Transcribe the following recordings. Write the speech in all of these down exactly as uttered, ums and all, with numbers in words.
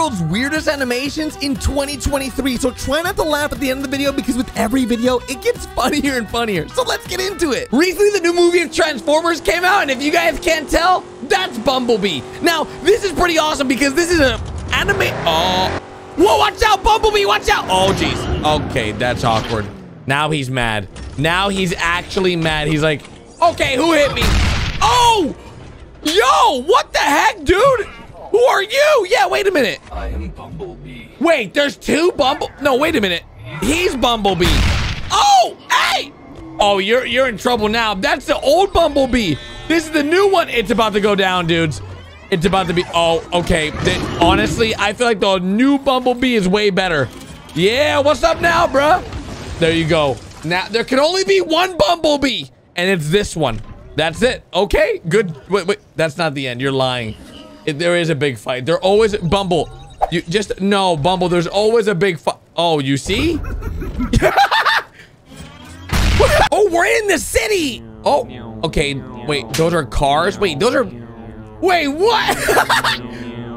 world's weirdest animations in twenty twenty-three. So try not to laugh at the end of the video, because with every video, it gets funnier and funnier. So let's get into it. Recently, the new movie of Transformers came out, and if you guys can't tell, that's Bumblebee. Now, this is pretty awesome because this is an anime... Oh. Whoa, watch out, Bumblebee, watch out. Oh, jeez. Okay, that's awkward. Now he's mad. Now he's actually mad. He's like, okay, who hit me? Oh! Yo, what the heck, dude? Who are you? Yeah, wait a minute. I am Bumblebee. Wait, there's two Bumble... No, wait a minute. He's Bumblebee. Oh, hey! Oh, you're, you're in trouble now. That's the old Bumblebee. This is the new one. It's about to go down, dudes. It's about to be... Oh, okay. They, honestly, I feel like the new Bumblebee is way better. Yeah, what's up now, bruh? There you go. Now, there can only be one Bumblebee, and it's this one. That's it. Okay, good. Wait, wait. That's not the end. You're lying. It, there is a big fight. There always... Bumble. You just... No, Bumble. There's always a big fight. Oh, you see? Oh, we're in the city. Oh, okay. Wait, those are cars? Wait, those are... Wait, what?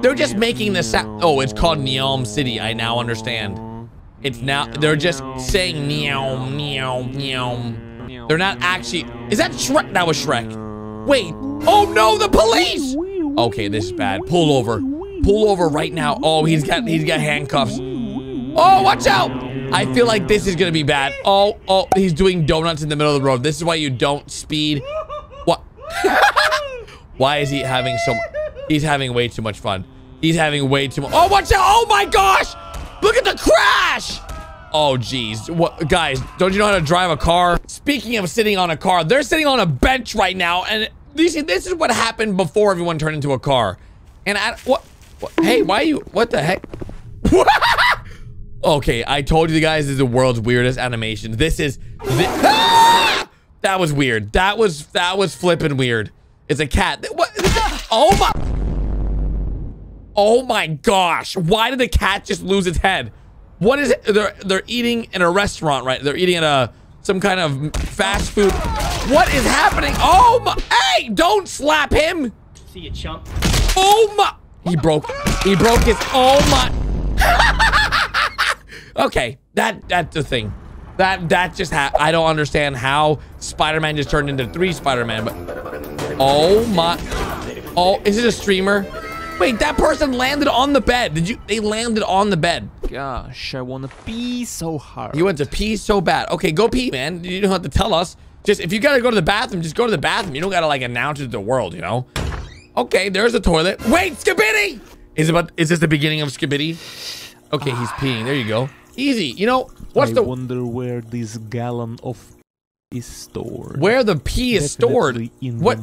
They're just making the sound. Oh, it's called Neom City. I now understand. It's now... They're just saying Neom, Neom, Neom. They're not actually... Is that Shrek? That was Shrek. Wait. Oh, no, the police! Okay, this is bad. Pull over. Pull over right now. Oh, he's got he's got handcuffs. Oh, watch out! I feel like this is going to be bad. Oh, oh, he's doing donuts in the middle of the road. This is why you don't speed. What? Why is he having so... He's having way too much fun. He's having way too much... Oh, watch out! Oh, my gosh! Look at the crash! Oh, geez. What, guys, don't you know how to drive a car? Speaking of sitting on a car, they're sitting on a bench right now. And this, this is what happened before everyone turned into a car. And I, what, what hey, why are you, what the heck? Okay, I told you guys this is the world's weirdest animation. This is, this, ah! That was weird. That was, that was flipping weird. It's a cat. What, oh my, oh my gosh. Why did the cat just lose its head? What is it? They're, they're eating in a restaurant, right? They're eating at a, some kind of fast food. What is happening? Oh my, hey, don't slap him. See you, chump. Oh my, he broke, he broke his, oh my. Okay, that, that's the thing. That, that just happened. I don't understand how Spider-Man just turned into three Spider-Man, but, oh my, oh, is it a streamer? Wait, that person landed on the bed. Did you? They landed on the bed. Gosh, I want to pee so hard. You want to pee so bad. Okay, go pee, man. You don't have to tell us. Just if you gotta go to the bathroom, just go to the bathroom. You don't gotta like announce it to the world, you know? Okay, there's the toilet. Wait, Skibidi! Is about? Is this the beginning of Skibidi? Okay, he's peeing. There you go. Easy. You know what's I the? I wonder where this gallon of is stored. Where the pee is Definitely stored. In what?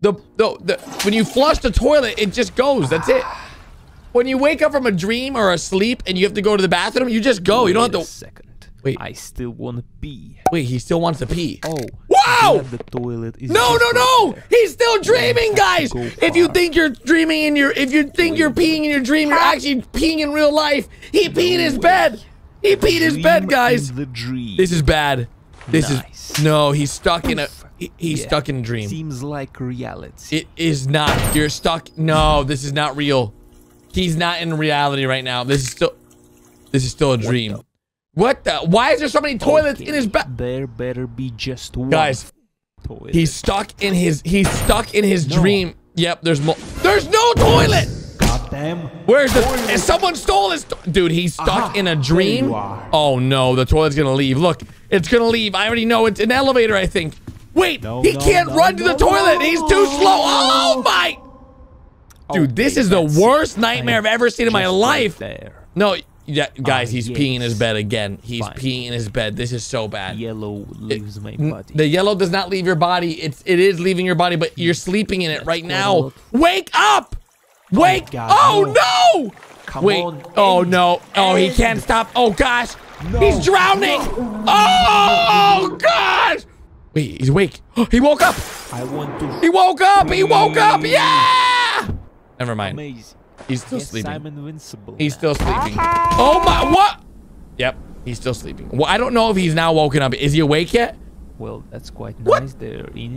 The, the, the, when you flush the toilet, it just goes. That's it. When you wake up from a dream or a sleep and you have to go to the bathroom, you just go. You don't have to... Wait a second. Wait. I still want to pee. Wait, he still wants to pee. Oh. Wow! The toilet is no, no, no! There. He's still dreaming, guys! If you think you're dreaming in your... If you think you're peeing in your dream, you're actually peeing in real life. He no peed in his bed. He peed in his bed, guys. The dream. This is bad. This nice. is... No, he's stuck in a... He's yeah. stuck in a dream. Seems like reality. It is not. You're stuck. No, this is not real. He's not in reality right now. This is still, this is still a dream. What the? What the? Why is there so many toilets okay. in his back? There better be just one. Guys, toilet. he's stuck in his. He's stuck in his no. dream. Yep. There's more. There's no toilet. Goddamn. Where's the? Toilet. Someone stole his. Dude, he's stuck Aha, in a dream. Oh no, the toilet's gonna leave. Look, it's gonna leave. I already know. It's an elevator, I think. Wait, no, he no, can't no, run no, to the no, toilet. No. He's too slow. Oh, my. Dude, oh, this is the worst nightmare I've ever seen in my life. Right there. No, yeah, guys, oh, he's yes. peeing in his bed again. He's Fine. peeing in his bed. This is so bad. Yellow leaves it, my body. The yellow does not leave your body. It's, it is leaving your body, but you're sleeping in it That's right now. Wake up. Wake. Oh, oh no. Come Wait. On, oh, end. no. Oh, he can't stop. Oh, gosh. No. He's drowning. No. Oh, oh, gosh. Wait, he's awake. He woke up. I want to. He woke up. He woke up. Yeah. Never mind. Amazing. He's still yes, sleeping. I'm invincible. He's still sleeping. Oh my! What? Yep. He's still sleeping. Well, I don't know if he's now woken up. Is he awake yet? Well, that's quite what? nice there. He...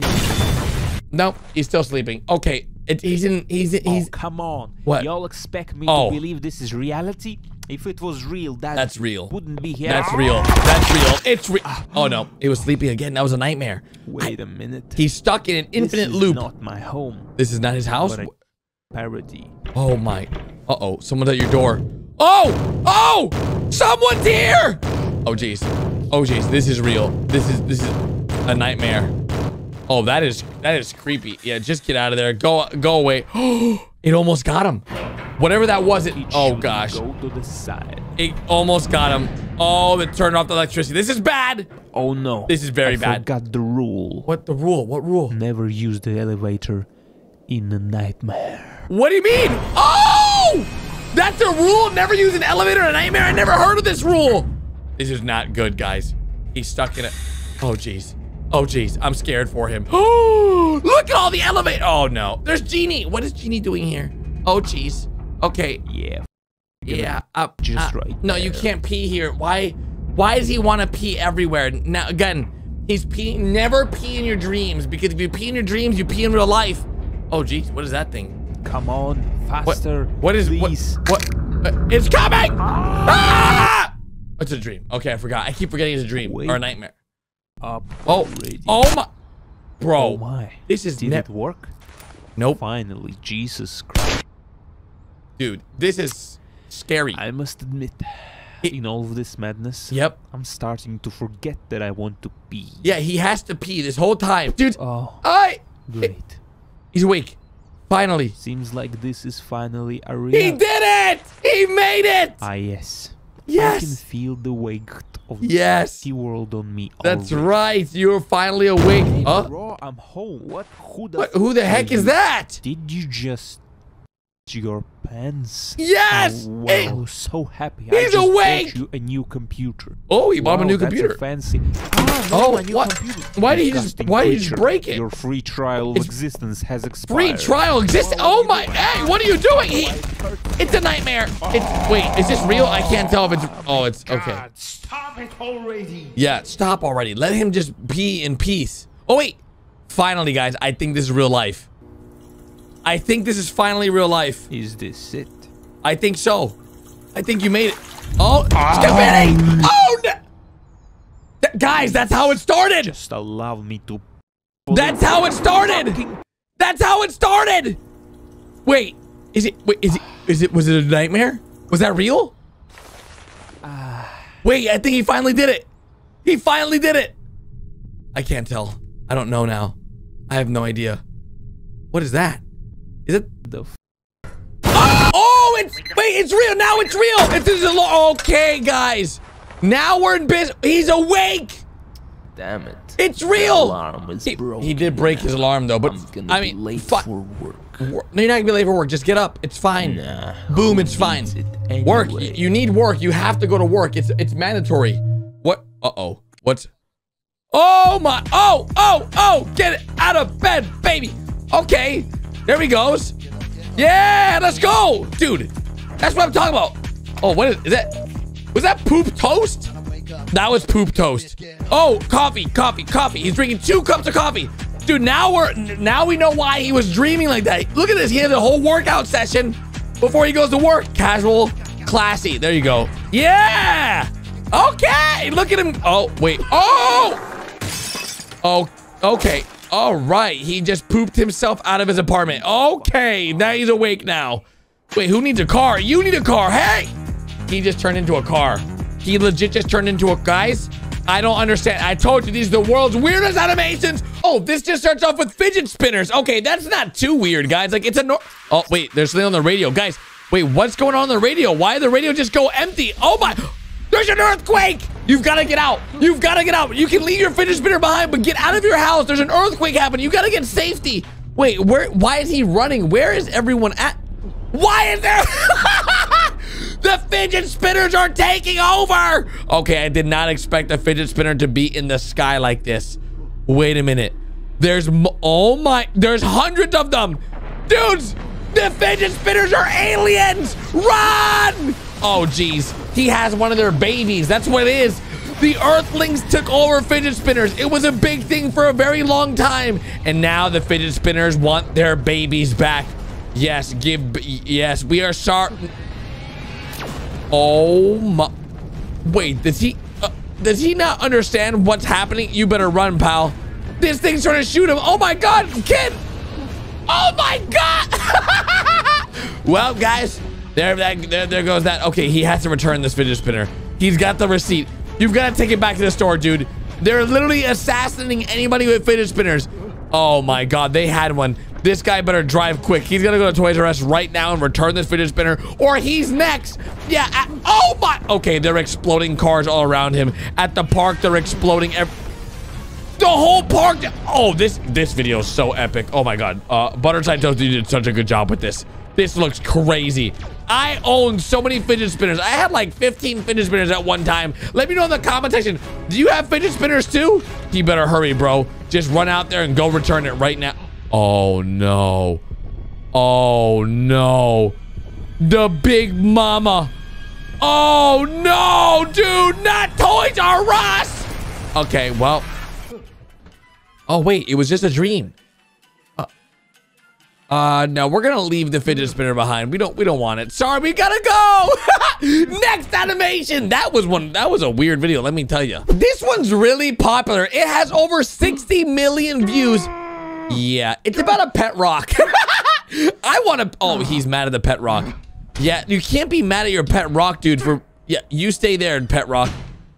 No, he's still sleeping. Okay. It, he's in. He's. In, he's oh, come on! What? Y'all expect me oh. to believe this is reality? If it was real, that that's real. Wouldn't be here. That's real. That's real. It's real. Oh no! It was sleeping again. That was a nightmare. Wait I, a minute. He's stuck in an infinite this is loop. Not my home. This is not his house. Parody. Oh my. Uh oh! Someone's at your door. Oh! Oh! Someone's here! Oh jeez. Oh jeez. This is real. This is. This is a nightmare. Oh, that is that is creepy. Yeah, just get out of there. Go go away. It almost got him. Whatever that was, it. Oh gosh. Go to the side. It almost got him. Oh, it turned off the electricity. This is bad. Oh no. This is very I bad. I forgot the rule. What the rule? What rule? Never use the elevator in a nightmare. What do you mean? Oh, that's a rule. Never use an elevator in a nightmare. I never heard of this rule. This is not good, guys. He's stuck in it. Oh jeez. Oh, jeez. I'm scared for him. Oh, look at all the elevator. Oh, no. There's Genie. What is Genie doing here? Oh, jeez. Okay. Yeah. Yeah. Uh, Just uh, right. No, there. You can't pee here. Why? Why does he want to pee everywhere? Now, again, he's peeing. Never pee in your dreams, because if you pee in your dreams, you pee in real life. Oh, jeez. What is that thing? Come on. Faster. What, what is please. What? What? Uh, it's coming. Ah! Ah! It's a dream. Okay, I forgot. I keep forgetting it's a dream Wait. Or a nightmare. Up oh, oh my, bro! Oh my. This is did it work? Nope. Finally, Jesus Christ, dude, this is scary. I must admit, it, in all of this madness, yep, I'm starting to forget that I want to pee. Yeah, he has to pee this whole time, dude. Oh, I great. It, he's awake. Finally. Seems like this is finally a real. He did it! He made it! Ah yes. Yes. I can feel the weight of yes. the world on me. That's already. Right. You're finally awake. Huh? Bro, I'm home. What? Who the, what? Who the heck is you? That? Did you just your pants? Yes. Oh, wow. Hey. I'm so happy. He's I just awake. You a new computer. Oh, he bought wow, a new computer. That's fancy. Oh, no, oh a new what? Computer. Why did he just? Why did he just break it? Your free trial of existence has expired. Free trial existence. Oh, oh my! Hey, what are you doing? He, it's a nightmare. It's, wait, is this real? I can't tell if it's. Oh, it's okay. God, stop it already. Yeah, stop already. Let him just pee in peace. Oh wait, finally, guys. I think this is real life. I think this is finally real life. Is this it? I think so. I think you made it. Oh, oh. Skibidi! Oh, no. Th guys, that's how it started. Just allow me to. That's how it started. That's how it started. Wait, is it? Wait, is it? Is it? Was it a nightmare? Was that real? Uh, wait, I think he finally did it. He finally did it. I can't tell. I don't know now. I have no idea. What is that? Is it the f oh, oh, it's wait, it's real now. It's real. It's, it's a okay, guys. Now we're in business. He's awake. Damn it! It's real. The alarm is he, broken. He did break his alarm though, but I'm gonna I mean, be late for work. No, you're not gonna be late for work. Just get up. It's fine. Nah, boom, it's fine. It anyway? Work. You, you need work. You have to go to work. It's it's mandatory. What? Uh oh. What's? Oh my! Oh oh oh! Get out of bed, baby. Okay. There he goes. Yeah, let's go. Dude, that's what I'm talking about. Oh, what is, is that? Was that poop toast? That was poop toast. Oh, coffee, coffee, coffee. He's drinking two cups of coffee. Dude, now we're now we know why he was dreaming like that. Look at this. He has a whole workout session before he goes to work. Casual, classy. There you go. Yeah. Okay. Look at him. Oh, wait. Oh. Oh, okay. All right, he just pooped himself out of his apartment. Okay, now he's awake now. Wait, who needs a car? You need a car. Hey, he just turned into a car. He legit just turned into a guys. I don't understand. I told you these are the world's weirdest animations. Oh, this just starts off with fidget spinners. Okay, that's not too weird, guys. Like it's a no. Oh wait, there's something on the radio, guys. Wait, what's going on on the radio? Why did the radio just go empty? Oh my. There's an earthquake! You've got to get out. You've got to get out. You can leave your fidget spinner behind, but get out of your house. There's an earthquake happening. You got to get safety. Wait, where? Why is he running? Where is everyone at? Why is there? The fidget spinners are taking over. Okay, I did not expect a fidget spinner to be in the sky like this. Wait a minute. There's, oh my, there's hundreds of them. Dudes, the fidget spinners are aliens. Run! Oh, geez. He has one of their babies. That's what it is. The Earthlings took over fidget spinners. It was a big thing for a very long time. And now the fidget spinners want their babies back. Yes, give, yes, we are sorry. Oh my, wait, does he, uh, does he not understand what's happening? You better run, pal. This thing's trying to shoot him. Oh my God, kid. Oh my God. Well, guys, there, that, there, there goes that. Okay, he has to return this fidget spinner. He's got the receipt. You've got to take it back to the store, dude. They're literally assassinating anybody with fidget spinners. Oh my God, they had one. This guy better drive quick. He's gonna go to Toys R Us right now and return this fidget spinner, or he's next. Yeah, at, oh my, okay, they're exploding cars all around him. At the park, they're exploding every, the whole park. Oh, this this video is so epic. Oh my God, uh, Butterside Toast, you did such a good job with this. This looks crazy. I own so many fidget spinners. I had like fifteen fidget spinners at one time. Let me know in the comment section. Do you have fidget spinners too? You better hurry, bro. Just run out there and go return it right now. Oh no. Oh no. The big mama. Oh no, dude, not Toys R Us. Okay, well. Oh wait, it was just a dream. Uh, uh no, we're gonna leave the fidget spinner behind. We don't we don't want it. Sorry, we gotta go. Next animation. That was one that was a weird video, let me tell you. This one's really popular. It has over sixty million views. Yeah, it's about a pet rock. I want to, oh, he's mad at the pet rock. Yeah, you can't be mad at your pet rock, dude, for, yeah, you stay there, pet rock.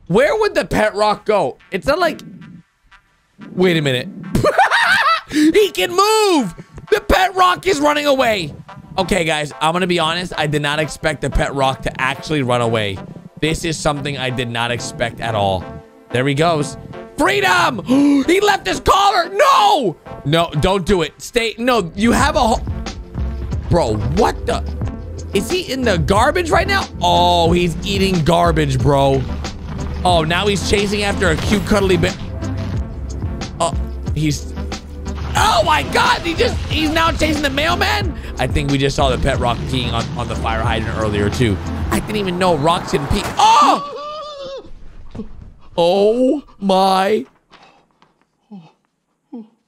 Where would the pet rock go? It's not like, wait a minute. He can move. The pet rock is running away. Okay, guys, I'm going to be honest. I did not expect the pet rock to actually run away. This is something I did not expect at all. There he goes. Freedom! He left his collar! No! No, don't do it. Stay. No, you have a ho- Bro, what the? Is he in the garbage right now? Oh, he's eating garbage, bro. Oh, now he's chasing after a cute, cuddly bear. Oh, he's... Oh my God, he just... He's now chasing the mailman? I think we just saw the pet rock peeing on, on the fire hydrant earlier, too. I didn't even know rocks can pee. Oh! Oh my,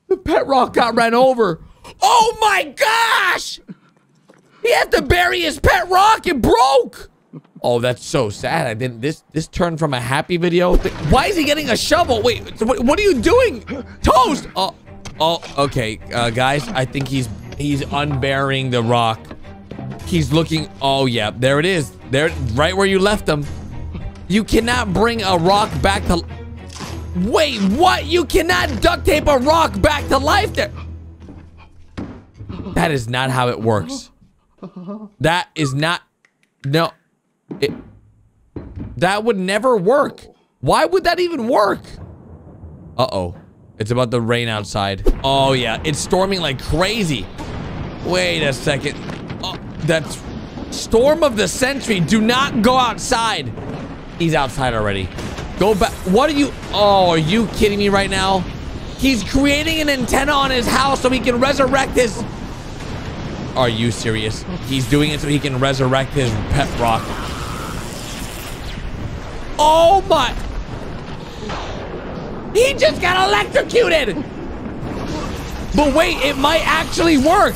the pet rock got ran over. Oh my gosh! He had to bury his pet rock, it broke. Oh, that's so sad. I didn't, this this turned from a happy video. Why is he getting a shovel? Wait, what are you doing? Toast, oh, oh okay, uh, guys, I think he's, he's unburying the rock. He's looking, oh yeah, there it is. There, right where you left him. You cannot bring a rock back to... Wait, what? You cannot duct tape a rock back to life there. That is not how it works. That is not... No. It, that would never work. Why would that even work? Uh-oh. It's about to rain outside. Oh, yeah. It's storming like crazy. Wait a second. Oh, that's... Storm of the century. Do not go outside. He's outside already. Go back. What are you? Oh, are you kidding me right now? He's creating an antenna on his house so he can resurrect his... Are you serious? He's doing it so he can resurrect his pet rock. Oh my... He just got electrocuted! But wait, it might actually work.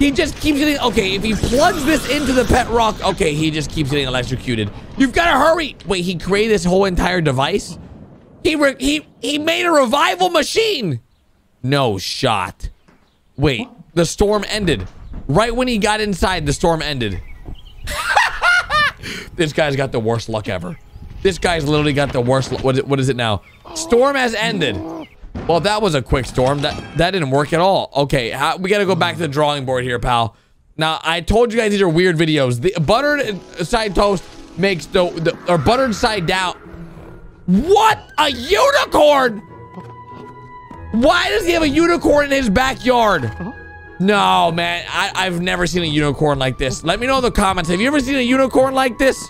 He just keeps getting... Okay, if he plugs this into the pet rock... Okay, he just keeps getting electrocuted. You've got to hurry. Wait, he created this whole entire device? He re he he made a revival machine. No shot. Wait, the storm ended. Right when he got inside, the storm ended. This guy's got the worst luck ever. This guy's literally got the worst luck. What, what is it now? Storm has ended. Well, that was a quick storm. That that didn't work at all. Okay, how, we got to go back to the drawing board here, pal. Now, I told you guys these are weird videos. The Buttered Side Toast makes the, the or buttered side down. What? A unicorn? Why does he have a unicorn in his backyard? No, man, I, I've never seen a unicorn like this. Let me know in the comments. Have you ever seen a unicorn like this?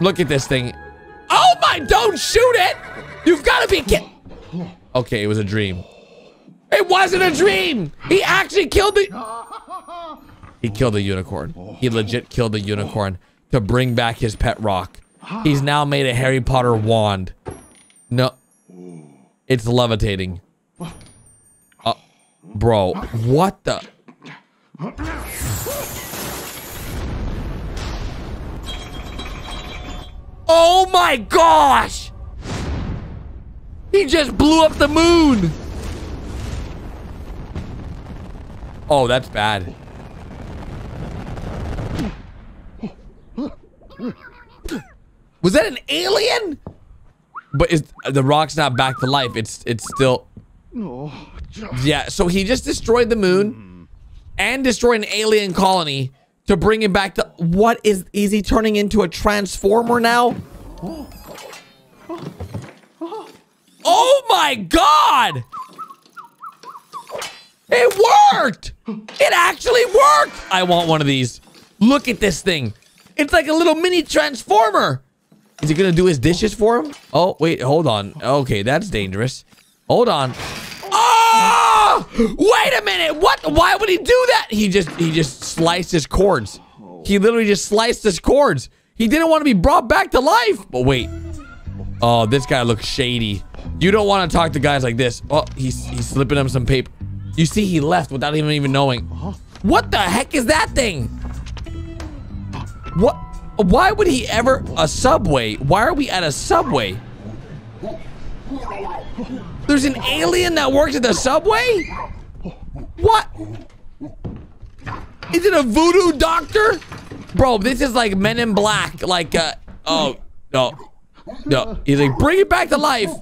Look at this thing. Oh my, don't shoot it. You've got to be kidding. Okay, it was a dream. It wasn't a dream. He actually killed the... He killed the unicorn. He legit killed the unicorn to bring back his pet rock. He's now made a Harry Potter wand. No. It's levitating. Uh, bro, what the? Oh my gosh! He just blew up the moon! Oh, that's bad. Was that an alien? But is the rock's not back to life? It's it's still. Yeah. So he just destroyed the moon, and destroyed an alien colony to bring him back to. What is? Is he turning into a transformer now? Oh my God! It worked! It actually worked! I want one of these. Look at this thing. It's like a little mini transformer. Is he gonna do his dishes for him? Oh, wait, hold on. Okay, that's dangerous. Hold on. Oh! Wait a minute! What? Why would he do that? He just he just sliced his cords. He literally just sliced his cords. He didn't want to be brought back to life. But wait. Oh, this guy looks shady. You don't want to talk to guys like this. Oh, he's, he's slipping him some paper. You see, he left without even even knowing. What the heck is that thing? What? Why would he ever... A subway? Why are we at a subway? There's an alien that works at the subway? What? Is it a voodoo doctor? Bro, this is like Men in Black. Like, uh... Oh, no. No. He's like, bring it back to life.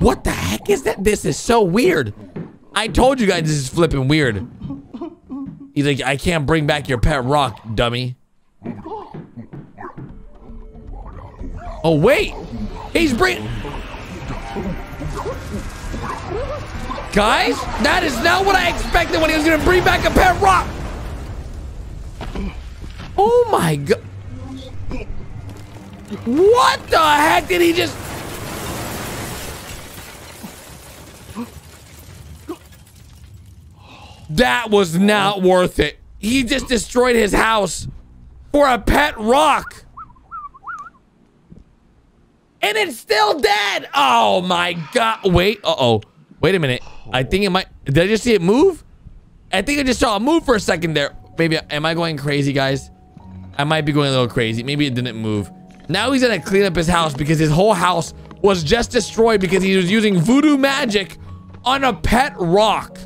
What the heck is that? This is so weird. I told you guys this is flipping weird. He's like, I can't bring back your pet rock, dummy. Oh, wait. He's bringing... Guys, that is not what I expected when he was going to bring back a pet rock. Oh, my God. What the heck did he just... That was not worth it. He just destroyed his house for a pet rock. And it's still dead. Oh my God. Wait, uh-oh. Wait a minute. I think it might, did I just see it move? I think I just saw it move for a second there. Maybe, am I going crazy, guys? I might be going a little crazy. Maybe it didn't move. Now he's gonna clean up his house because his whole house was just destroyed because he was using voodoo magic on a pet rock.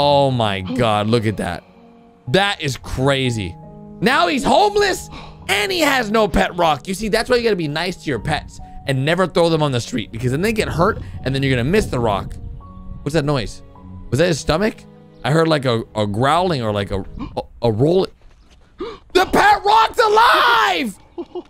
Oh my God, look at that. That is crazy. Now he's homeless and he has no pet rock. You see, that's why you gotta be nice to your pets and never throw them on the street because then they get hurt and then you're gonna miss the rock. What's that noise? Was that his stomach? I heard like a, a growling or like a, a, a roll. The pet rock's alive!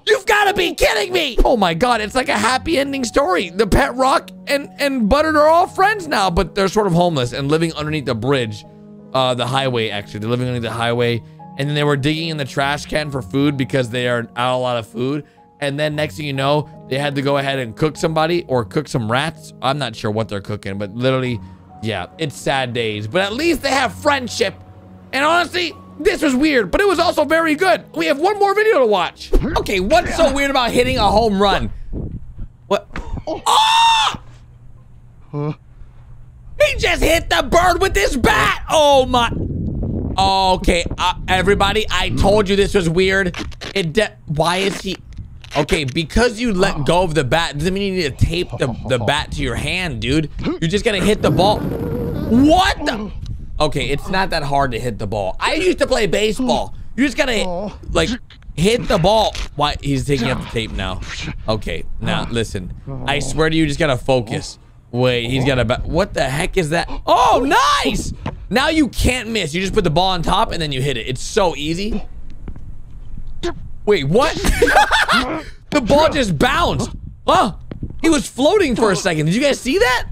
You've gotta be kidding me! Oh my God, it's like a happy ending story. The pet rock and, and Butterd are all friends now, but they're sort of homeless and living underneath the bridge. Uh, the highway, actually. They're living underneath the highway. And then they were digging in the trash can for food because they are out a lot of food. And then next thing you know, they had to go ahead and cook somebody or cook some rats. I'm not sure what they're cooking, but literally, yeah, it's sad days. But at least they have friendship. And honestly, this was weird, but it was also very good. We have one more video to watch. Okay, what's so weird about hitting a home run? What? Oh! Huh? He just hit the bird with his bat. Oh my. Okay, uh, everybody, I told you this was weird. It de Why is he? Okay, because you let go of the bat doesn't mean you need to tape the, the bat to your hand, dude. You're just gonna hit the ball. What the? Okay, it's not that hard to hit the ball. I used to play baseball. You just gotta, like, hit the ball. Why? He's taking up the tape now. Okay, now, listen. I swear to you, you just gotta focus. Wait, he's got a bat. What the heck is that? Oh, nice! Now you can't miss. You just put the ball on top and then you hit it. It's so easy. Wait, what? The ball just bounced. Oh, he was floating for a second. Did you guys see that?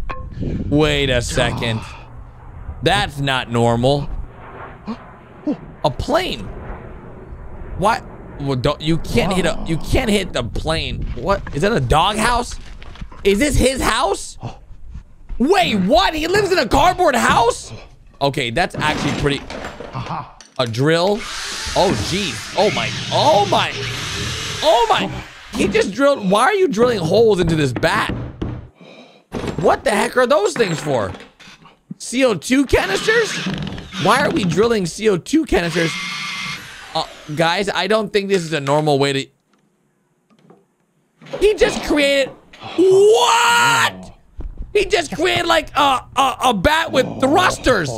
Wait a second. That's not normal. A plane. What? Well, don't, you can't hit a. You can't hit the plane. What? Is that a doghouse? Is this his house? Wait, what? He lives in a cardboard house? Okay, that's actually pretty. A drill. Oh, geez. Oh, my. Oh, my. Oh, my. He just drilled. Why are you drilling holes into this bat? What the heck are those things for? C O two canisters? Why are we drilling C O two canisters? Uh, guys, I don't think this is a normal way to... He just created... What? He just created like a, a, a bat with thrusters.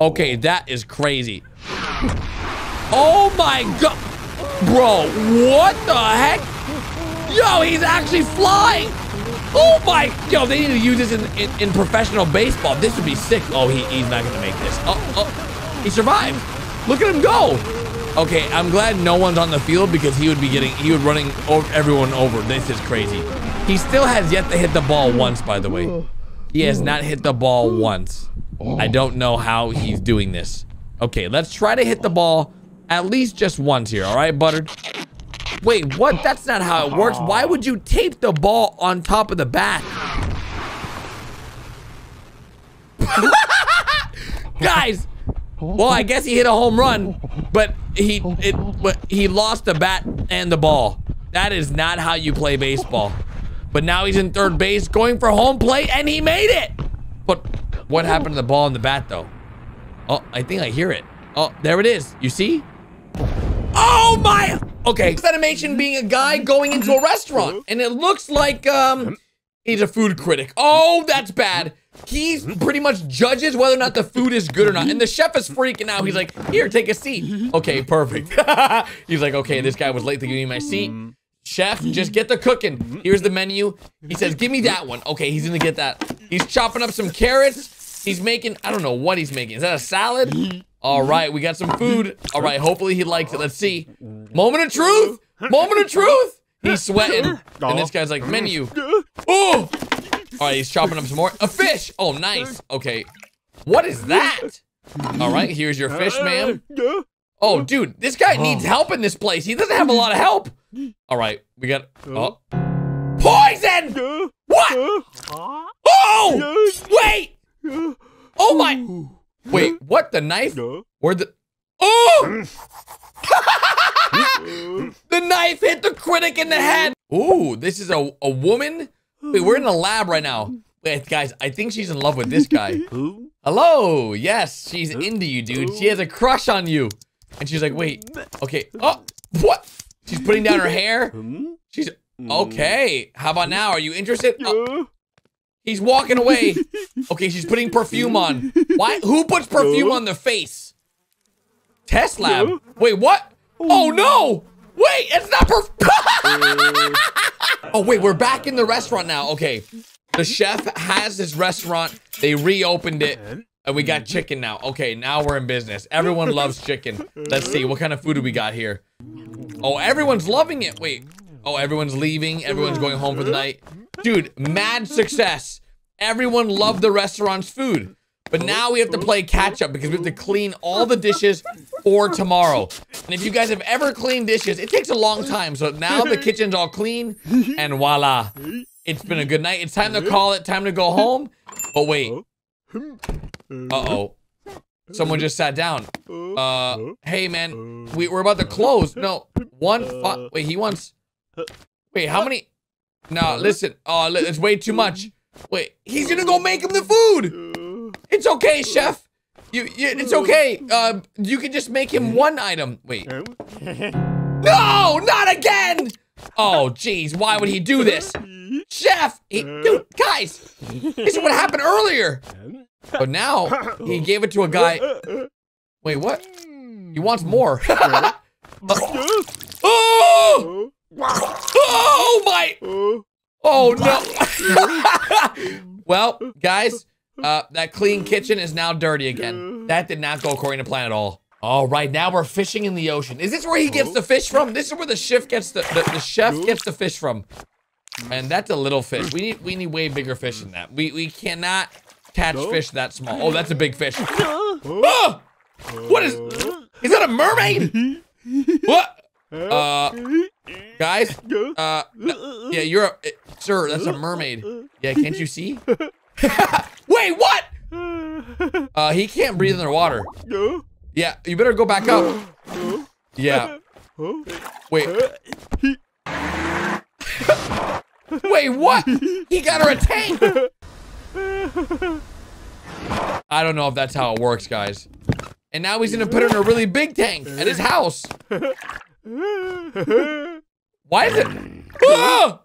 Okay, that is crazy. Oh my god. Bro, what the heck? Yo, he's actually flying. Oh my, yo, they need to use this in, in, in professional baseball. This would be sick. Oh, he, he's not gonna make this. Oh, oh, he survived. Look at him go. Okay, I'm glad no one's on the field because he would be getting, he would running over, everyone over. This is crazy. He still has yet to hit the ball once, by the way. He has not hit the ball once. I don't know how he's doing this. Okay, let's try to hit the ball at least just once here, all right, Butter? Wait, what? That's not how it works. Why would you tape the ball on top of the bat? Guys, well, I guess he hit a home run, but he it but he lost the bat and the ball. That is not how you play baseball. But now he's in third base going for home plate, and he made it. But what happened to the ball and the bat, though? Oh, I think I hear it. Oh, there it is. You see? Oh, my... Okay, this animation being a guy going into a restaurant, and it looks like um, he's a food critic. Oh, that's bad. He pretty much judges whether or not the food is good or not, and the chef is freaking out. He's like, here, take a seat. Okay, perfect. He's like, okay, this guy was late to give me my seat. Chef, just get the cooking. Here's the menu. He says, give me that one. Okay, he's gonna get that. He's chopping up some carrots. He's making, I don't know what he's making. Is that a salad? All right, we got some food. All right, hopefully he likes it. Let's see. Moment of truth. Moment of truth. He's sweating. And this guy's like, menu. Oh! All right, he's chopping up some more. A fish. Oh, nice. Okay. What is that? All right, here's your fish, ma'am. Oh, dude, this guy needs help in this place. He doesn't have a lot of help. All right, we got, oh. Poison! What? Oh! Wait! Oh, my. Wait, what? The knife? Or the... Oh! The knife hit the critic in the head. Ooh, this is a, a woman. Wait, we're in a lab right now. Wait, guys, I think she's in love with this guy. Hello. Yes, she's into you, dude. She has a crush on you. And she's like, wait. Okay. Oh, what? She's putting down her hair. She's... Okay. How about now? Are you interested? Oh. He's walking away. Okay, she's putting perfume on. Why? Who puts perfume on the face? Test lab. Wait, what? Oh, no. Wait, it's not perfume. Oh, wait, we're back in the restaurant now. Okay, the chef has this restaurant. They reopened it, and we got chicken now. Okay, now we're in business. Everyone loves chicken. Let's see. What kind of food do we got here? Oh, everyone's loving it. Wait. Oh, everyone's leaving. Everyone's going home for the night. Dude, mad success. Everyone loved the restaurant's food. But now we have to play catch up because we have to clean all the dishes for tomorrow. And if you guys have ever cleaned dishes, it takes a long time. So now the kitchen's all clean and voila. It's been a good night. It's time to call it. Time to go home. But wait. Uh-oh. Someone just sat down. Uh, hey, man. We, we're about to close. No. One. Wait, he wants. Wait, how many? No, listen. Oh, it's way too much. Wait, he's gonna go make him the food. It's okay, chef. You, you it's okay. Uh, you can just make him one item. Wait. No, not again. Oh, jeez, why would he do this, chef? He, dude, guys, this is what happened earlier. But now he gave it to a guy. Wait, what? He wants more. Oh. Oh my! Oh no! Well, guys, uh, that clean kitchen is now dirty again. That did not go according to plan at all. All right, now we're fishing in the ocean. Is this where he gets the fish from? This is where the chef gets the the, the chef gets the fish from, and that's a little fish. We need we need way bigger fish than that. We we cannot catch fish that small. Oh, that's a big fish. Oh! What is? Is that a mermaid? What? Uh, guys, uh, no, yeah, you're a, it, sir, that's a mermaid. Yeah, can't you see? Wait, what? Uh, he can't breathe in the water. Yeah, you better go back up. Yeah. Wait. Wait, what? He got her a tank! I don't know if that's how it works, guys. And now he's gonna put her in a really big tank at his house. Why is it? Ah!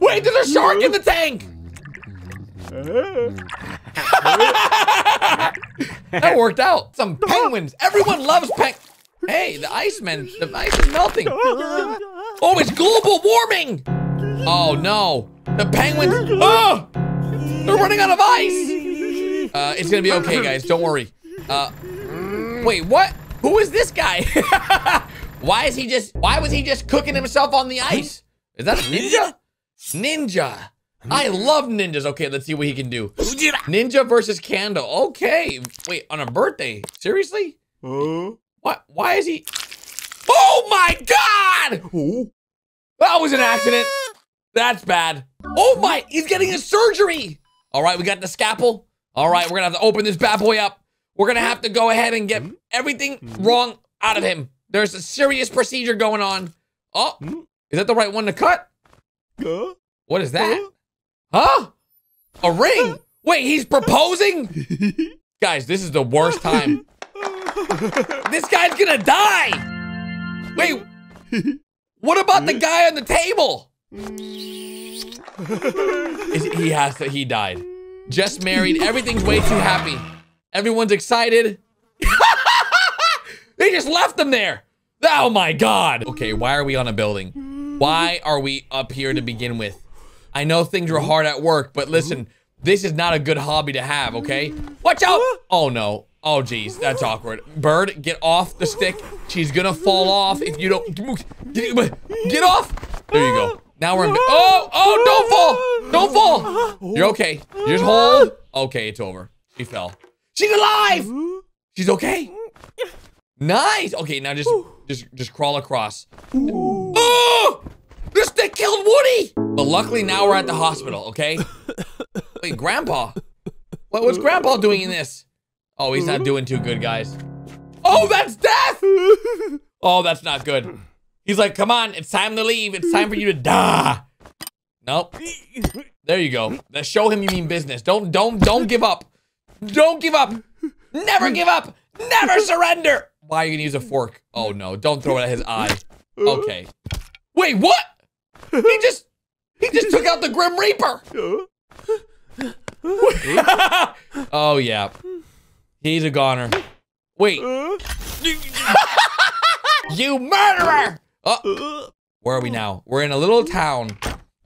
Wait, there's a shark in the tank! That worked out. Some penguins. Everyone loves penguins. Hey, the Iceman, the ice is melting. Oh, it's global warming. Oh no, the penguins, oh, they're running out of ice. Uh, it's gonna be okay, guys, don't worry. Uh, wait, what? Who is this guy? Why is he just, why was he just cooking himself on the ice? Is that a ninja? Ninja. I love ninjas. Okay, let's see what he can do. Ninja versus candle, okay. Wait, on a birthday, seriously? Oh. What? Why is he? Oh my God! Ooh. That was an accident. That's bad. Oh my, he's getting a surgery. All right, we got the scalpel. All right, we're gonna have to open this bad boy up. We're gonna have to go ahead and get everything wrong out of him. There's a serious procedure going on. Oh, is that the right one to cut? What is that? Huh? A ring? Wait, he's proposing? Guys, this is the worst time. This guy's gonna die! Wait, what about the guy on the table? Is, he has to, he died. Just married, everything's way too happy. Everyone's excited. They just left them there. Oh my God. Okay, why are we on a building? Why are we up here to begin with? I know things were hard at work, but listen, this is not a good hobby to have, okay? Watch out! Oh no. Oh geez, that's awkward. Bird, get off the stick. She's gonna fall off if you don't get off. There you go. Now we're in. Oh, oh, don't fall, don't fall. You're okay. You just hold. Okay, it's over. She fell. She's alive. She's okay. Nice. Okay, now just, just, just crawl across. Oh, this stick killed Woody. But luckily now we're at the hospital. Okay. Wait, Grandpa. What was Grandpa doing in this? Oh, he's not doing too good, guys. Oh, that's death! Oh, that's not good. He's like, come on, it's time to leave. It's time for you to die. Nope. There you go. Now show him you mean business. Don't, don't, don't give up. Don't give up. Never give up. Never surrender. Why are you gonna use a fork? Oh no, don't throw it at his eye. Okay. Wait, what? He just, he just took out the Grim Reaper. Oh yeah. He's a goner. Wait. You murderer! Oh, where are we now? We're in a little town.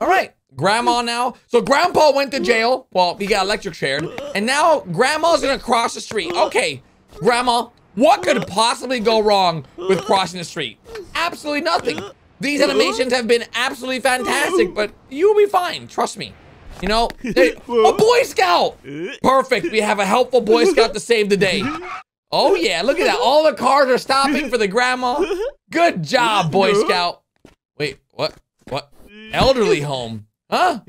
All right, Grandma now. So Grandpa went to jail. Well, he got electric chaired. And now Grandma's gonna cross the street. Okay, Grandma, what could possibly go wrong with crossing the street? Absolutely nothing. These animations have been absolutely fantastic, but you'll be fine, trust me. You know, they, a Boy Scout! Perfect, we have a helpful Boy Scout to save the day. Oh yeah, look at that, all the cars are stopping for the grandma. Good job, Boy Scout. Wait, what, what? Elderly home, huh?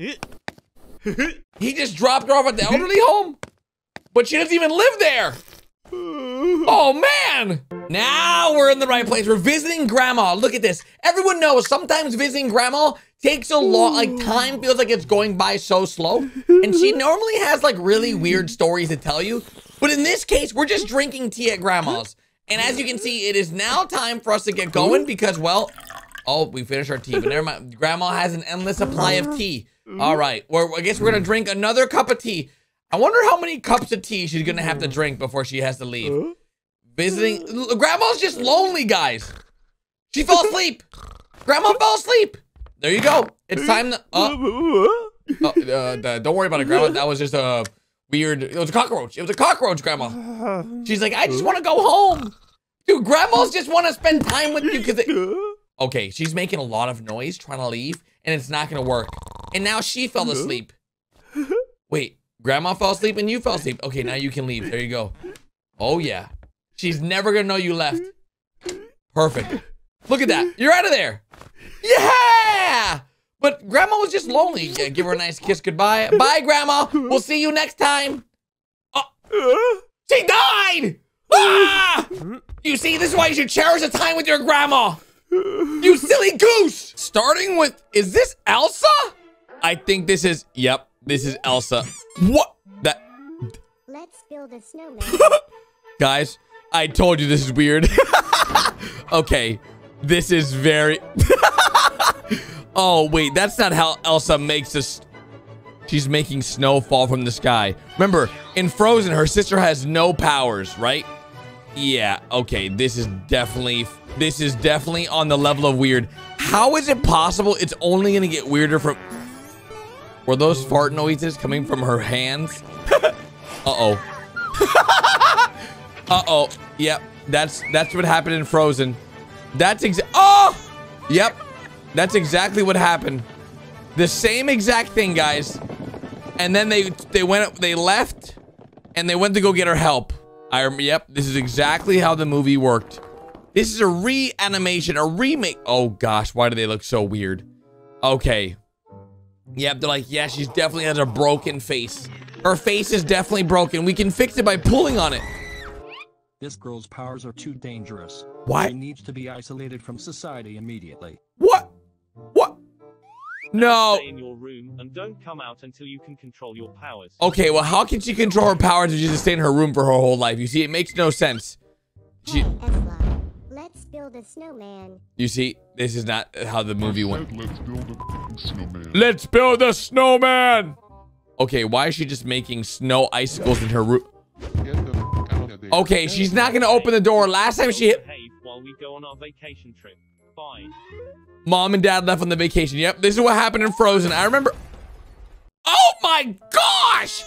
He just dropped her off at the elderly home? But she doesn't even live there. Oh man! Now we're in the right place, we're visiting grandma. Look at this, everyone knows sometimes visiting grandma takes a long, like time feels like it's going by so slow. And she normally has like really weird stories to tell you. But in this case, we're just drinking tea at grandma's. And as you can see, it is now time for us to get going because well, oh, we finished our tea, but never mind. Grandma has an endless supply of tea. All right, well, I guess we're gonna drink another cup of tea. I wonder how many cups of tea she's gonna have to drink before she has to leave. Visiting, grandma's just lonely, guys. She fell asleep. Grandma fell asleep. There you go. It's time to, oh, oh uh, don't worry about it, Grandma. That was just a weird, it was a cockroach. It was a cockroach, Grandma. She's like, I just want to go home. Dude, grandmas just want to spend time with you because they... Okay, she's making a lot of noise trying to leave and it's not going to work. And now she fell asleep. Wait, Grandma fell asleep and you fell asleep. Okay, now you can leave. There you go. Oh yeah. She's never going to know you left. Perfect. Look at that. You're out of there. Yeah! But Grandma was just lonely. Yeah, give her a nice kiss goodbye. Bye, Grandma. We'll see you next time. Oh, she died! Ah! You see, this is why you should cherish the time with your grandma. You silly goose! Starting with, is this Elsa? I think this is, yep, this is Elsa. What? That. Let's build a snowman. Guys, I told you this is weird. Okay, this is very. Oh, wait, that's not how Elsa makes this. She's making snow fall from the sky. Remember, in Frozen, her sister has no powers, right? Yeah, okay, this is definitely, this is definitely on the level of weird. How is it possible it's only gonna get weirder from... Were those fart noises coming from her hands? Uh-oh. Uh-oh, yep, that's, that's what happened in Frozen. That's exa- Oh! Yep, that's exactly what happened. The same exact thing, guys. And then they, they went, they left, and they went to go get her help. I, yep, this is exactly how the movie worked. This is a reanimation, a remake. Oh gosh, why do they look so weird? Okay. Yep, they're like, yeah, she definitely has a broken face. Her face is definitely broken. We can fix it by pulling on it. This girl's powers are too dangerous. Why? She needs to be isolated from society immediately. What? What? No. Stay in your room and don't come out until you can control your powers. Okay, well, how can she control her powers if she just stay in her room for her whole life? You see, it makes no sense. She... Hey, Elsa, let's build a snowman. You see, this is not how the movie went. Let's build a snowman. Let's build a snowman. Okay, why is she just making snow icicles in her room? Okay, she's not gonna open the door. Last time she hit. While we go on our vacation trip. Fine. Mom and Dad left on the vacation. Yep, this is what happened in Frozen. I remember. Oh my gosh!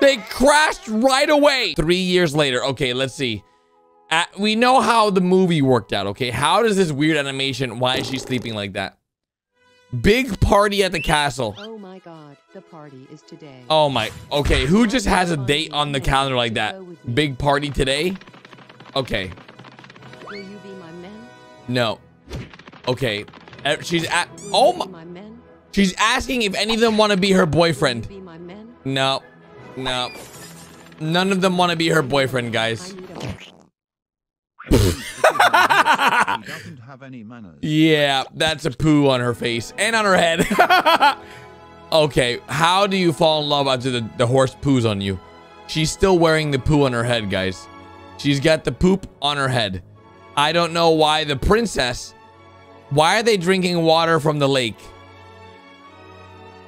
They crashed right away. Three years later. Okay, let's see. Uh, we know how the movie worked out. Okay, how does this weird animation? Why is she sleeping like that? Big party at the castle. Oh my God, the party is today. Oh my. Okay, who just has a date on the calendar like that? Big party today. Okay. Will you be my man? No. Okay, she's at. Oh my! She's asking if any of them want to be her boyfriend. No, no, none of them want to be her boyfriend, guys. Yeah, that's a poo on her face and on her head. Okay, how do you fall in love after the, the horse poos on you? She's still wearing the poo on her head, guys. She's got the poop on her head. I don't know why the princess. Why are they drinking water from the lake?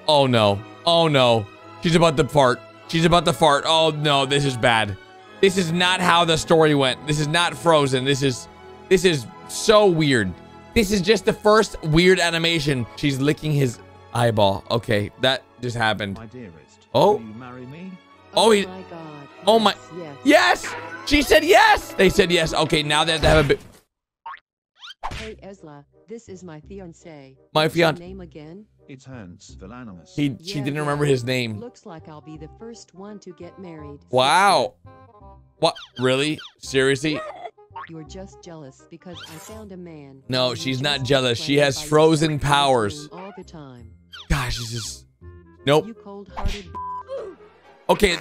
Oh no. Oh no. She's about to fart. She's about to fart. Oh no, this is bad. This is not how the story went. This is not Frozen. This is this is so weird. This is just the first weird animation. She's licking his eyeball. Okay, that just happened. My dearest, oh. Will you marry me? Oh, oh he, my God. Oh my. Yes. Yes. She said yes. They said yes. Okay, now they have to have a bit. Hey, Elsa. This is my fiance. My fiance. Name again? It's Hans Velanomus. He, she yeah, didn't remember his name. Looks like I'll be the first one to get married. Wow. What? Really? Seriously? You're just jealous because I found a man. No, she's not jealous. She has frozen powers. All the time. Gosh, this is. Nope. You cold-hearted. Okay.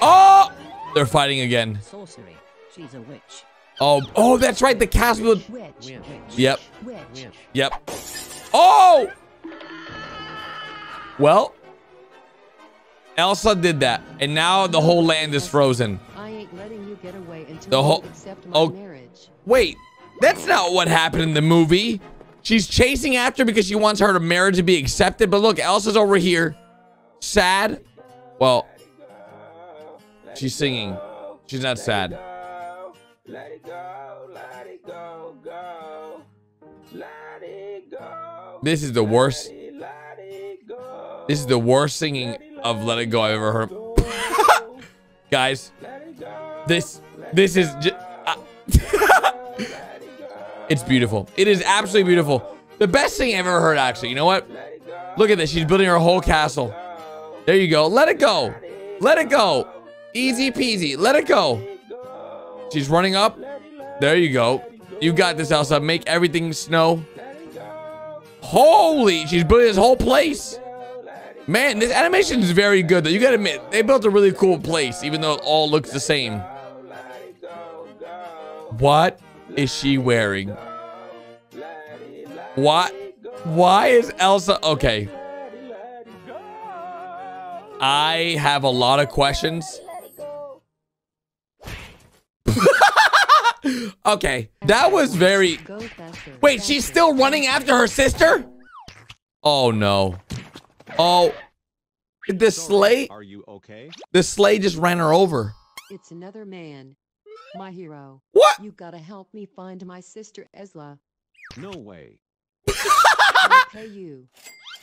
Oh! They're fighting again. Sorcery. She's a witch. Oh, oh, that's right. The castle. Witch, witch, yep. Witch. Yep. Oh! Well, Elsa did that. And now the whole land is frozen. I ain't letting you get away until the whole, you accept my oh, marriage. Wait, that's not what happened in the movie. She's chasing after because she wants her marriage to be accepted. But look, Elsa's over here. Sad. Well, she's singing. She's not sad. Let it go, let it go, go. Let it go. This is the worst. Let it, let it go. This is the worst singing let it, of Let It Go I've ever heard. Guys, go, this this is just, uh, it it's beautiful. It is absolutely beautiful. The best thing I've ever heard, actually. You know what? Look at this. She's building her whole castle. There you go. Let it go. Let it go. Easy peasy. Let it go. She's running up. There you go. You got this, Elsa. Make everything snow. Holy, she's building this whole place. Man, this animation is very good, though. You gotta admit, they built a really cool place, even though it all looks the same. What is she wearing? What? Why is Elsa? Okay. I have a lot of questions. Okay, that was very... Wait, she's still running after her sister? Oh, no. Oh. The sleigh... Are you okay? The sleigh just ran her over. It's another man. My hero. What? You gotta help me find my sister, Elsa. No way. I'll pay you.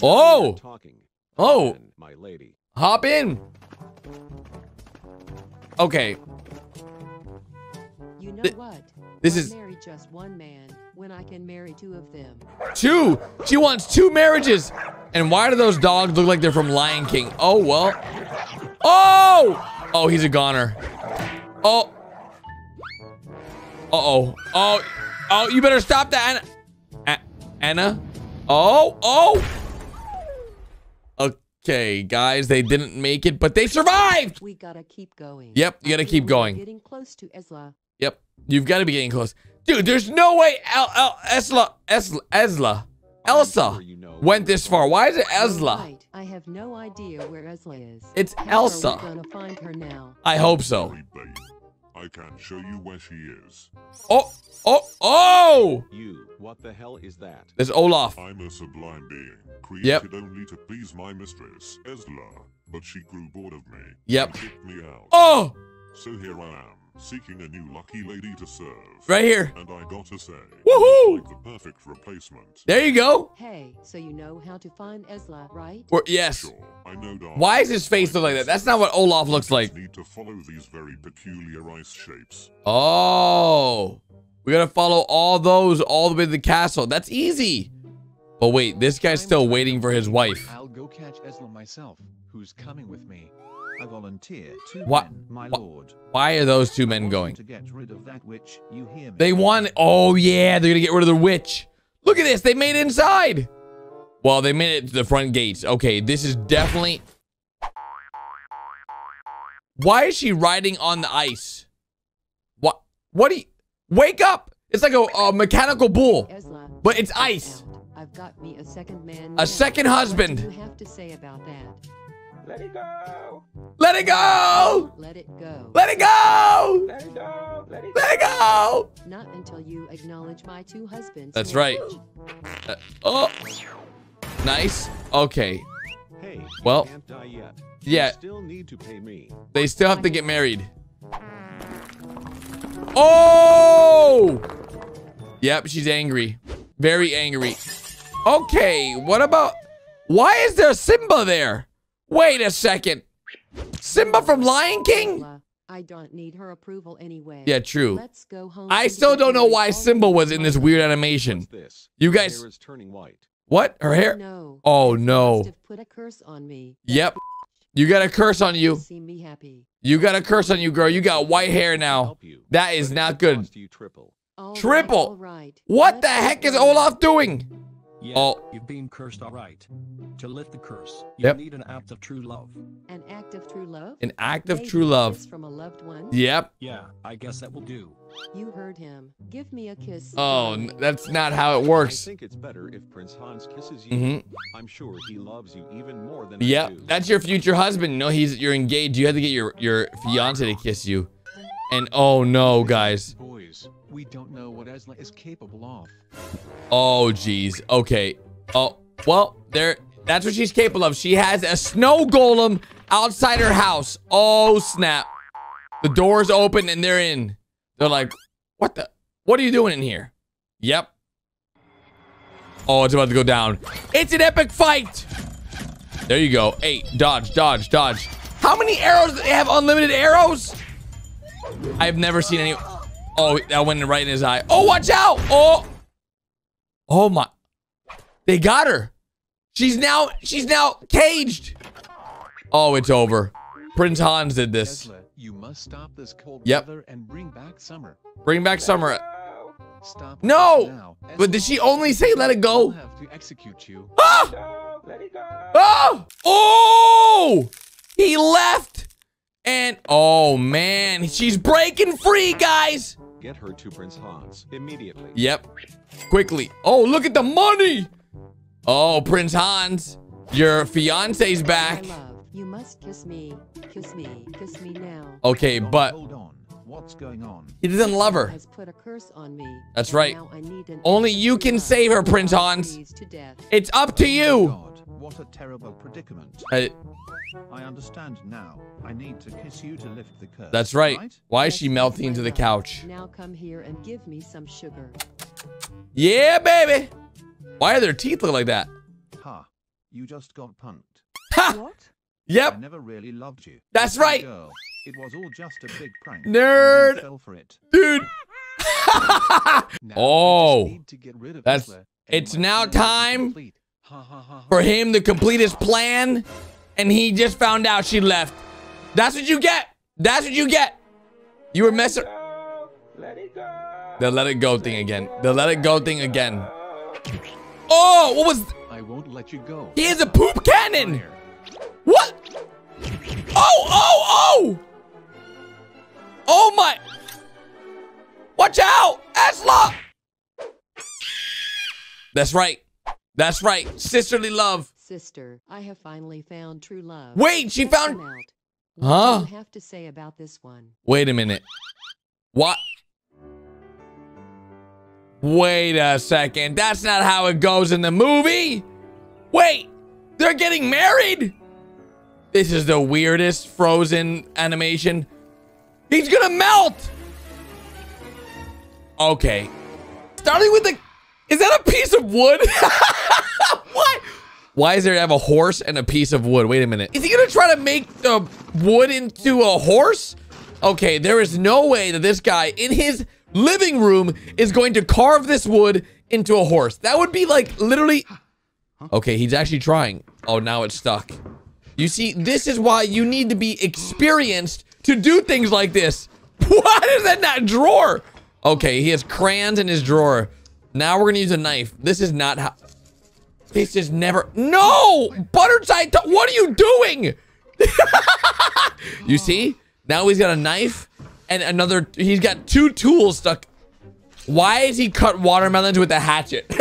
Oh. Oh. My lady. Hop in. Okay. You know Th what? This I'll is marry just one man when I can marry two of them. Two? She wants two marriages. And why do those dogs look like they're from Lion King? Oh, well. Oh! Oh, he's a goner. Oh. Uh-oh. Oh. Oh, you better stop that, Anna. A Anna? Oh, oh. Okay, guys, they didn't make it, but they survived. We gotta keep going. Yep, you gotta keep going. Getting close to Elsa. Yep, you've got to be getting close. Dude, there's no way El El Esla, Esla, Esla, Elsa went this far. Why is it Esla? I have no idea where Esla is. It's Elsa. We're gonna find her now. I hope so. I can show you where she is. Oh, oh, oh! You, what the hell is that? It's Olaf. I'm a sublime being, created yep. only to please my mistress, Esla, but she grew bored of me. Yep. And kicked me out. Oh! So here I am, seeking a new lucky lady to serve. Right here. And I gotta say, woohoo! Like the perfect replacement. There you go. Hey, so you know how to find Esla, right? Or, yes. Sure, I know. Why is his face look like that? That's not what Olaf looks like. Need to follow these very peculiar ice shapes. Oh, we gotta follow all those all the way to the castle. That's easy. But wait, this guy's still waiting for his wife. I'll go catch Esla myself. Who's coming with me? I volunteer two what? men, my lord. Why are those two men going? To get rid of that witch, you hear me? They want... Oh, yeah. They're going to get rid of the witch. Look at this. They made it inside. Well, they made it to the front gates. Okay, this is definitely... Why is she riding on the ice? What? What do you... Wake up. It's like a, a mechanical bull, but it's ice. I've got me a second man. A second husband. What do you have to say about that? Let it go! Let it go! Let it go! Let it go! Let it go! Let it go! Let it go! Not until you acknowledge my two husbands. That's right. Uh, oh, nice. Okay. Hey. Well. Can't die yet. Yeah. Still need to pay me. They still have to get married. Oh! Yep, she's angry. Very angry. Okay. What about? Why is there Simba there? Wait a second. Simba from Lion King? I don't need her approval anyway. Yeah, true. Let's go home. I still don't know why Simba was in this weird animation. You guys. Her hair is turning white. What? Her hair? No. Oh, no. Put a curse on me. Yep. You got a curse on you. See me happy. You got a curse on you, girl. You got white hair now. That is not good. Triple. Triple. What the heck is Olaf doing? Yes, oh. You've been cursed, all right. To lift the curse, you yep. need an act of true love. An act of true love? An act Maybe of true love. From a loved one? Yep. Yeah, I guess that will do. You heard him. Give me a kiss. Oh, that's not how it works. I think it's better if Prince Hans kisses you. Mm-hmm. I'm sure he loves you even more than yep. I do. That's your future husband. No, he's you're engaged. You have to get your, your fiance to kiss you. And oh no, guys. Boys, we don't know what Esla is capable of. Oh, geez. Okay. Oh, well, there. That's what she's capable of. She has a snow golem outside her house. Oh, snap. The door's open and they're in. They're like, what the? What are you doing in here? Yep. Oh, it's about to go down. It's an epic fight. There you go. Hey, dodge, dodge, dodge. How many arrows do they have? Unlimited arrows? I've never seen any. Oh, that went right in his eye. Oh, watch out. Oh. Oh my. They got her. She's now she's now caged. Oh, it's over. Prince Hans did this. Esla, you must stop this cold yep. weather and bring back summer. Bring back summer. Stop no. Esla, but did she only say let it go? I'll have to execute you. Ah! Let it go. Ah! Oh! He left. And oh man, she's breaking free, guys. get her to Prince Hans immediately. Yep. Quickly. Oh, look at the money. Oh, Prince Hans, your fiance's back. My love, you must kiss me. Kiss me. Kiss me now. Okay, but hold on. What's going on? He doesn't love her. Has put a curse on me. That's right. Now I need an Only you can save her, Prince Hans. It's up to you. Oh, what a terrible predicament. I, I understand now. I need to kiss you to lift the curse. That's right. right? Why is she melting to the couch? Now come here and give me some sugar. Yeah, baby. Why are their teeth look like that? Ha. You just got punked. Ha! What? Yep. I never really loved you. That's right. Girl. It was all just a big prank. Nerd. Fell for it. Dude. Oh. That's it's now time for him to complete his plan, and he just found out she left. That's what you get. That's what you get. You were messing. Let it go. The let it go thing again. The let it go thing again. Oh, what was? I won't let you go. He is a poop cannon. What? Oh, oh, oh! Oh my! Watch out, Asla! That's right. That's right. Sisterly love. Sister, I have finally found true love. Wait, she found... Huh? What do you have to say about this one? Wait a minute. What? Wait a second. That's not how it goes in the movie. Wait, they're getting married. This is the weirdest Frozen animation. He's gonna melt. Okay. Starting with the... Is that a piece of wood? What? Why is there have a horse and a piece of wood? Wait a minute. Is he gonna try to make the wood into a horse? Okay, there is no way that this guy in his living room is going to carve this wood into a horse. That would be like literally... Okay, he's actually trying. Oh, now it's stuck. You see, this is why you need to be experienced to do things like this. Why is that not drawer? Okay, he has crayons in his drawer. Now we're gonna use a knife. This is not how... This is never... No! Butterside Toast! What are you doing? You see? Now he's got a knife and another... He's got two tools stuck. Why is he cut watermelons with a hatchet?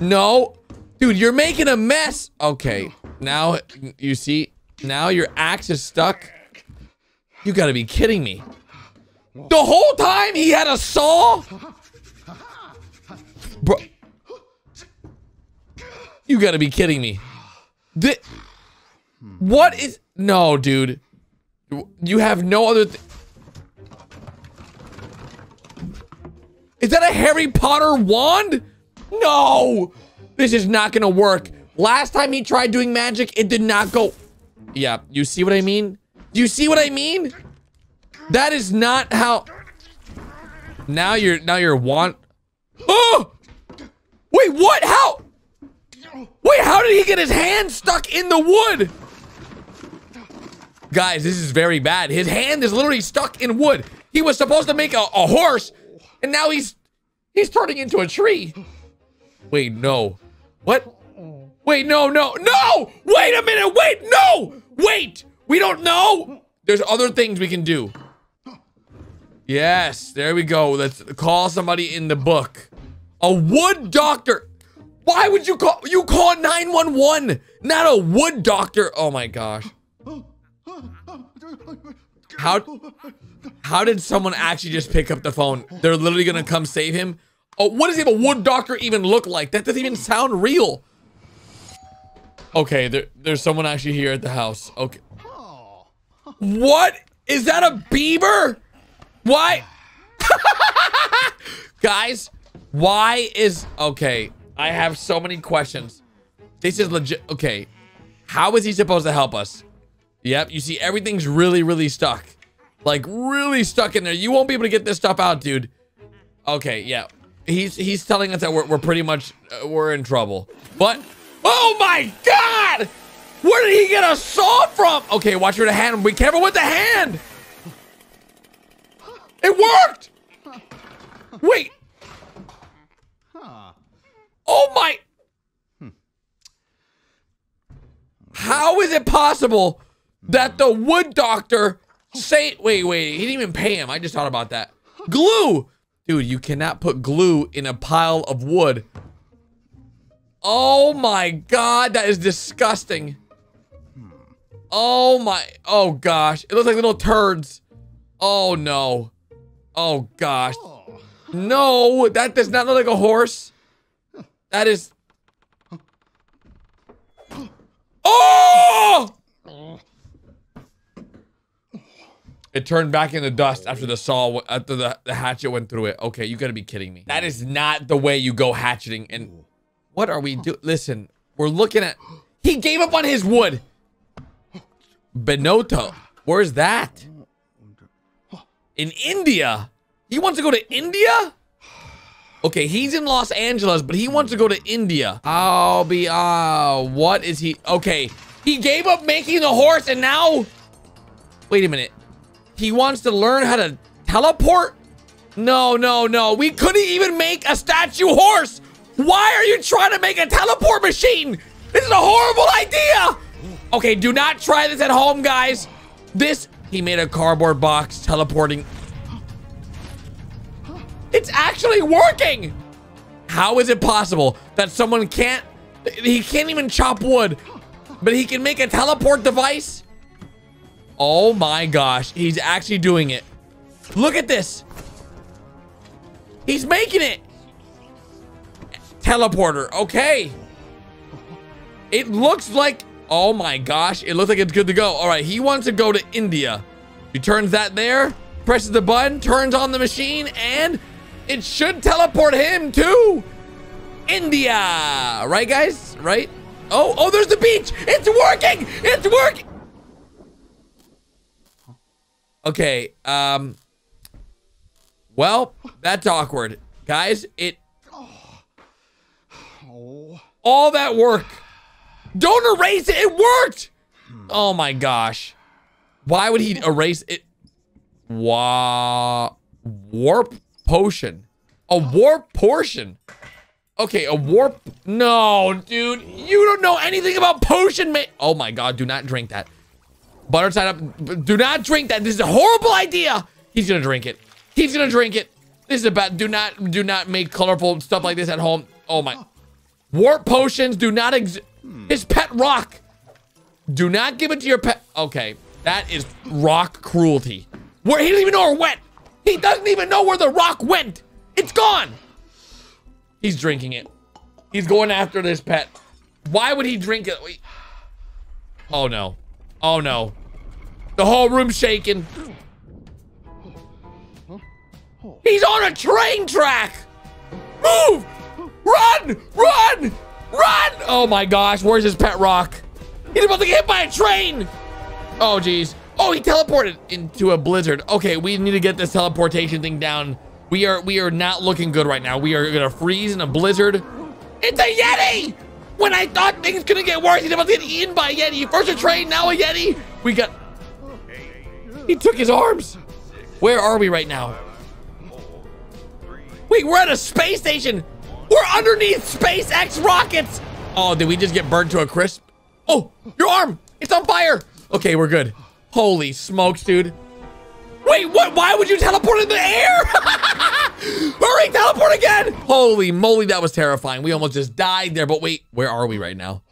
No. Dude, you're making a mess. Okay. Now, you see? Now your axe is stuck. You gotta be kidding me. The whole time he had a saw? Bro, you gotta be kidding me. This, what is... No, dude. You have no other... Th is that a Harry Potter wand? No! This is not gonna work. Last time he tried doing magic, it did not go... Yeah, you see what I mean? Do you see what I mean? That is not how... Now you're... Now you're wand... Oh! Wait, what? How? Wait, how did he get his hand stuck in the wood? Guys, this is very bad. His hand is literally stuck in wood. He was supposed to make a, a horse, and now he's he's turning into a tree. Wait, no. What? Wait, no, no, no! Wait a minute, wait, no! Wait, we don't know. There's other things we can do. Yes, there we go. Let's call somebody in the book. A wood doctor. Why would you call you call nine one one, not a wood doctor? Oh my gosh. How how did someone actually just pick up the phone? They're literally gonna come save him. Oh, what does he have a wood doctor even look like? That doesn't even sound real. Okay, there, there's someone actually here at the house. Okay. What? Is that a beaver? Why? Guys, why is... Okay, I have so many questions. This is legit... Okay, how is he supposed to help us? Yep, you see, everything's really, really stuck. Like, really stuck in there. You won't be able to get this stuff out, dude. Okay, yeah. He's he's telling us that we're, we're pretty much... Uh, we're in trouble. But... Oh, my God! Where did he get a saw from? Okay, watch your hand. Be careful with the hand! It worked! Wait. Huh. Oh my. Hmm. How is it possible that the wood doctor say, wait, wait, he didn't even pay him. I just thought about that. Glue! Dude, you cannot put glue in a pile of wood. Oh my god, that is disgusting. Oh my, oh gosh. It looks like little turds. Oh no. Oh gosh. No, that does not look like a horse. That is... Oh! It turned back into dust after the saw, after the, the hatchet went through it. Okay, you gotta be kidding me. That is not the way you go hatcheting. And what are we doing? Listen, we're looking at... He gave up on his wood. Benotto, where's that? In India? He wants to go to India? Okay, he's in Los Angeles, but he wants to go to India. I'll be, uh, what is he? Okay, he gave up making the horse and now, wait a minute. He wants to learn how to teleport? No, no, no, we couldn't even make a statue horse. Why are you trying to make a teleport machine? This is a horrible idea. Okay, do not try this at home, guys. This, he made a cardboard box teleporting. It's actually working! How is it possible that someone can't... He can't even chop wood, but he can make a teleport device? Oh my gosh, he's actually doing it. Look at this. He's making it. Teleporter, okay. It looks like... Oh my gosh, it looks like it's good to go. All right, he wants to go to India. He turns that there, presses the button, turns on the machine, and... It should teleport him to India, right guys, right? Oh, oh, there's the beach, it's working, it's working. Okay, um, well, that's awkward. Guys, it, all that work, don't erase it, it worked. Oh my gosh, why would he erase it? Wow, warp? Potion. A warp portion. Okay, a warp. No, dude. You don't know anything about potion ma- Oh my god, do not drink that. Butterside up. Do not drink that. This is a horrible idea. He's gonna drink it. He's gonna drink it. This is a bad. Do not, do not make colorful stuff like this at home. Oh my. Warp potions do not exist. His pet rock. Do not give it to your pet. Okay, that is rock cruelty. Where he doesn't even know we're wet. He doesn't even know where the rock went. It's gone. He's drinking it. He's going after this pet. Why would he drink it? Wait. Oh no. Oh no. The whole room's shaking. He's on a train track. Move. Run. Run. Run. Oh my gosh. Where's his pet rock? He's about to get hit by a train. Oh geez. Oh, he teleported into a blizzard. Okay, we need to get this teleportation thing down. We are we are not looking good right now. We are gonna freeze in a blizzard. It's a Yeti! When I thought things couldn't get worse, he's about to get eaten by a Yeti. First a train, now a Yeti. We got, he took his arms. Where are we right now? Wait, we're at a space station. We're underneath SpaceX rockets. Oh, did we just get burned to a crisp? Oh, your arm, it's on fire. Okay, we're good. Holy smokes, dude. Wait, what? Why would you teleport in the air? Hurry, teleport again. Holy moly, that was terrifying. We almost just died there, but wait, where are we right now?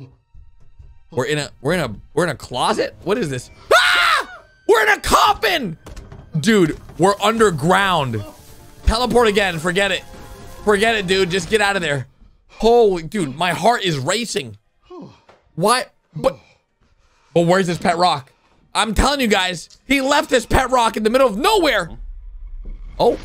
We're in a, we're in a, we're in a closet? What is this? Ah! We're in a coffin! Dude, we're underground. Teleport again, forget it. Forget it, dude, just get out of there. Holy, dude, my heart is racing. Why? But, but where's this pet rock? I'm telling you guys, he left this pet rock in the middle of nowhere. Oh.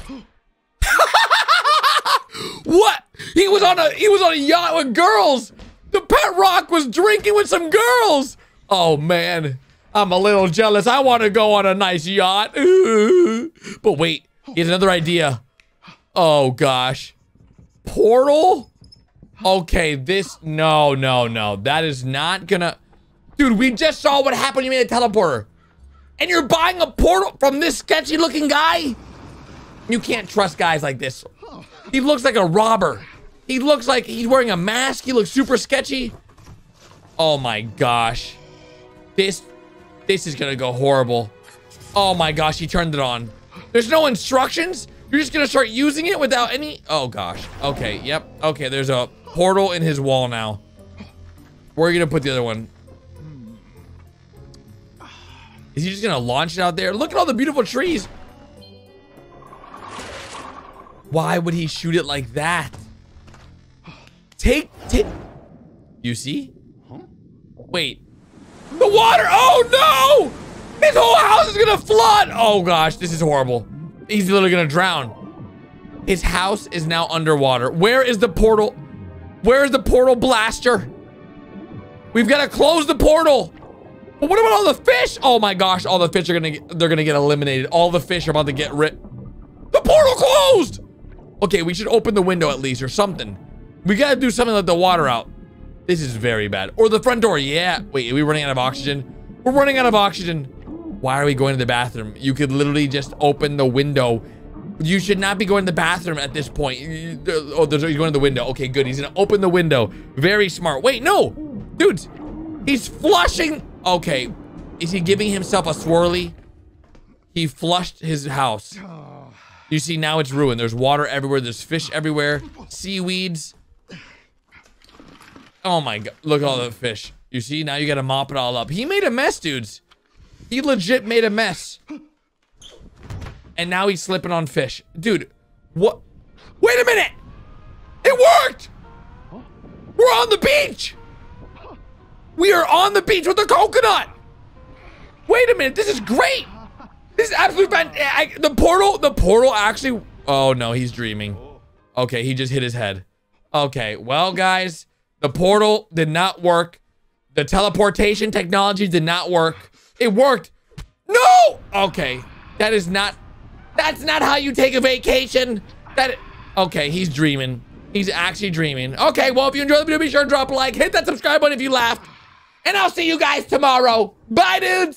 What? He was on a he was on a yacht with girls. The pet rock was drinking with some girls. Oh man, I'm a little jealous. I want to go on a nice yacht. But wait, he has another idea. Oh gosh. Portal? Okay, this, no, no, no. That is not gonna. Dude, we just saw what happened when you made a teleporter. And you're buying a portal from this sketchy looking guy? You can't trust guys like this. He looks like a robber. He looks like he's wearing a mask. He looks super sketchy. Oh my gosh. This, this is gonna go horrible. Oh my gosh, he turned it on. There's no instructions. You're just gonna start using it without any... Oh, gosh. Okay, yep. Okay, there's a portal in his wall now. Where are you gonna put the other one? Is he just gonna launch it out there? Look at all the beautiful trees. Why would he shoot it like that? Take, take... You see? Wait. The water! Oh, no! This whole house is gonna flood! Oh, gosh, this is horrible. He's literally gonna drown. His house is now underwater. Where is the portal? Where is the portal blaster? We've gotta close the portal. But what about all the fish? Oh my gosh, all the fish are gonna get, they're gonna get eliminated. All the fish are about to get ripped. The portal closed. Okay, we should open the window at least or something. We gotta do something to let the water out. This is very bad. Or the front door, yeah. Wait, are we running out of oxygen? We're running out of oxygen. Why are we going to the bathroom? You could literally just open the window. You should not be going to the bathroom at this point. Oh, there's, he's going to the window. Okay, good. He's gonna open the window. Very smart. Wait, no, dudes. He's flushing. Okay, is he giving himself a swirly? He flushed his house. You see, now it's ruined. There's water everywhere. There's fish everywhere. Seaweeds. Oh my God! Look at all the fish. You see, now you gotta mop it all up. He made a mess, dudes. He legit made a mess. And now he's slipping on fish. Dude, what? Wait a minute! It worked! We're on the beach! We are on the beach with a coconut! Wait a minute, this is great! This is absolutely fantastic. The portal, the portal actually... Oh no, he's dreaming. Okay, he just hit his head. Okay, well guys, the portal did not work. The teleportation technology did not work. It worked. No! Okay. That is not... That's not how you take a vacation. That... Okay, he's dreaming. He's actually dreaming. Okay, well, if you enjoyed the video, be sure to drop a like. Hit that subscribe button if you laughed. And I'll see you guys tomorrow. Bye, dudes!